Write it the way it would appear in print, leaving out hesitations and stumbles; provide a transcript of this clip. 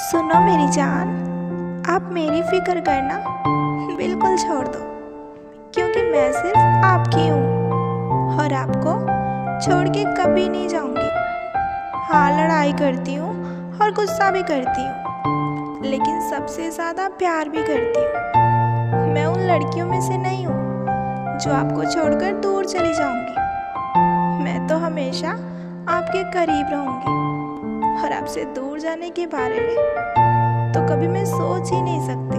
सुनो मेरी जान, आप मेरी फिक्र करना बिल्कुल छोड़ दो, क्योंकि मैं सिर्फ आपकी हूँ और आपको छोड़ के कभी नहीं जाऊँगी। हाँ, लड़ाई करती हूँ और गुस्सा भी करती हूँ, लेकिन सबसे ज़्यादा प्यार भी करती हूँ। मैं उन लड़कियों में से नहीं हूँ जो आपको छोड़कर दूर चली जाऊँगी। मैं तो हमेशा आपके करीब रहूँगी और आपसे दूर जाने के बारे में तो कभी मैं सोच ही नहीं सकती।